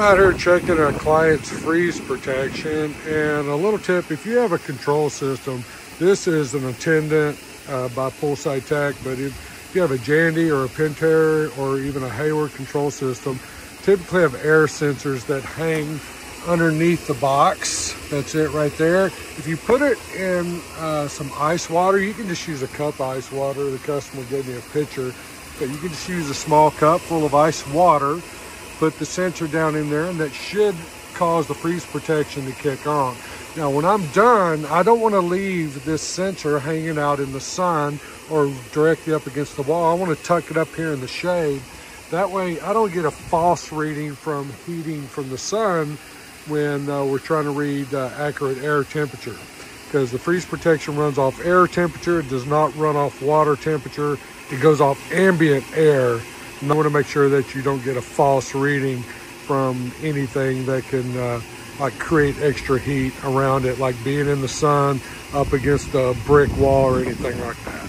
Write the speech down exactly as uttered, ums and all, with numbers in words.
I'm out here checking a client's freeze protection, and a little tip: if you have a control system, this is an attendant uh, by Poolside Tech, but if you have a Jandy or a Pentair or even a Hayward control system, typically have air sensors that hang underneath the box. That's it right there. If you put it in uh, some ice water, you can just use a cup of ice water. The customer gave me a picture, but you can just use a small cup full of ice water, put the sensor down in there, and that should cause the freeze protection to kick on. Now, when I'm done, I don't want to leave this sensor hanging out in the sun or directly up against the wall. I want to tuck it up here in the shade. That way I don't get a false reading from heating from the sun when uh, we're trying to read uh, accurate air temperature, because the freeze protection runs off air temperature. It does not run off water temperature. It goes off ambient air. And I want to make sure that you don't get a false reading from anything that can uh, like create extra heat around it, like being in the sun, up against a brick wall or anything like that.